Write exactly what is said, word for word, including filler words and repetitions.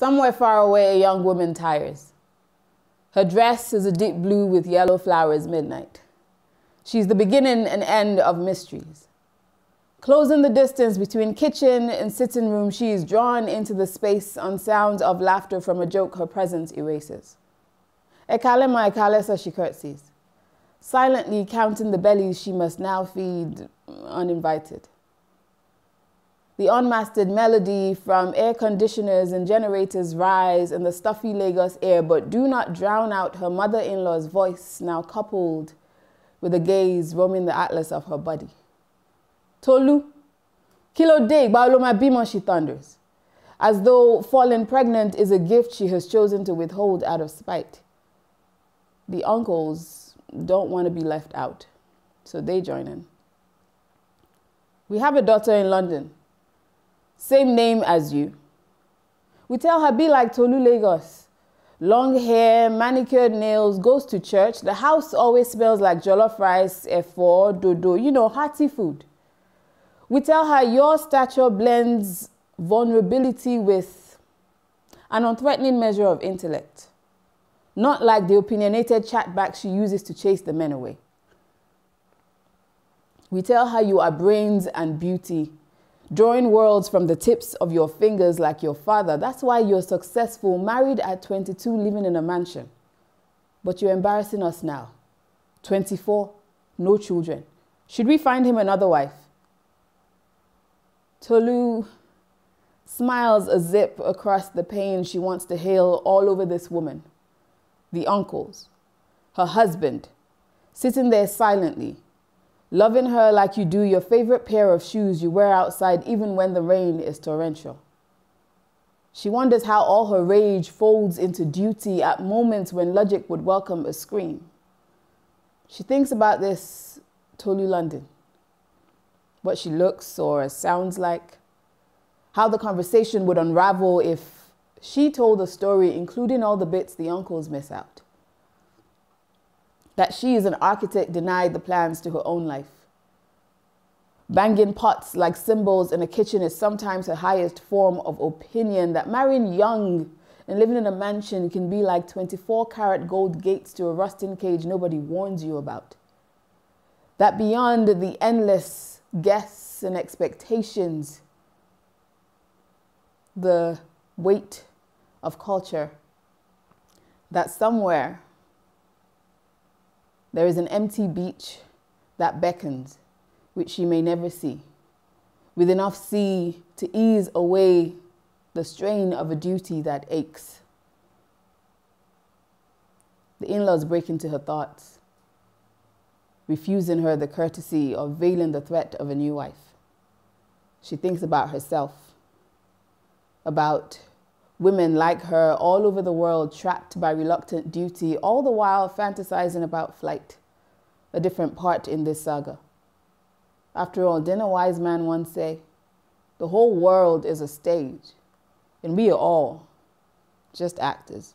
Somewhere far away, a young woman tires. Her dress is a deep blue with yellow flowers midnight. She's the beginning and end of mysteries. Closing the distance between kitchen and sitting room, she is drawn into the space on sounds of laughter from a joke her presence erases. Ekale ma ekale, so she curtsies, silently counting the bellies she must now feed uninvited. The unmastered melody from air conditioners and generators rise in the stuffy Lagos air, but do not drown out her mother-in-law's voice, now coupled with a gaze roaming the atlas of her body. Tolu, kilo de, baolo ma bimo, she thunders, as though falling pregnant is a gift she has chosen to withhold out of spite. The uncles don't want to be left out, so they join in. We have a daughter in London. Same name as you. We tell her, be like Tolu Lagos. Long hair, manicured nails, goes to church. The house always smells like jollof rice, efo, dodo, you know, hearty food. We tell her, your stature blends vulnerability with an unthreatening measure of intellect. Not like the opinionated chatbacks she uses to chase the men away. We tell her, you are brains and beauty, drawing worlds from the tips of your fingers like your father. That's why you're successful, married at twenty-two, living in a mansion. But you're embarrassing us now. twenty-four, no children. Should we find him another wife? Tolu smiles a zip across the pain she wants to hail all over this woman. The uncles, her husband, sitting there silently, loving her like you do your favorite pair of shoes you wear outside even when the rain is torrential. She wonders how all her rage folds into duty at moments when logic would welcome a scream. She thinks about this Tolu London, what she looks or sounds like, how the conversation would unravel if she told the story, including all the bits the uncles miss out. That she is an architect denied the plans to her own life. Banging pots like cymbals in a kitchen is sometimes her highest form of opinion, that marrying young and living in a mansion can be like twenty-four karat gold gates to a rusting cage nobody warns you about. That beyond the endless guess and expectations, the weight of culture, that somewhere there is an empty beach that beckons, which she may never see, with enough sea to ease away the strain of a duty that aches. The in-laws break into her thoughts, refusing her the courtesy or veiling the threat of a new wife. She thinks about herself, about women like her all over the world, trapped by reluctant duty, all the while fantasizing about flight, a different part in this saga. After all, didn't a wise man once say, the whole world is a stage, and we are all just actors.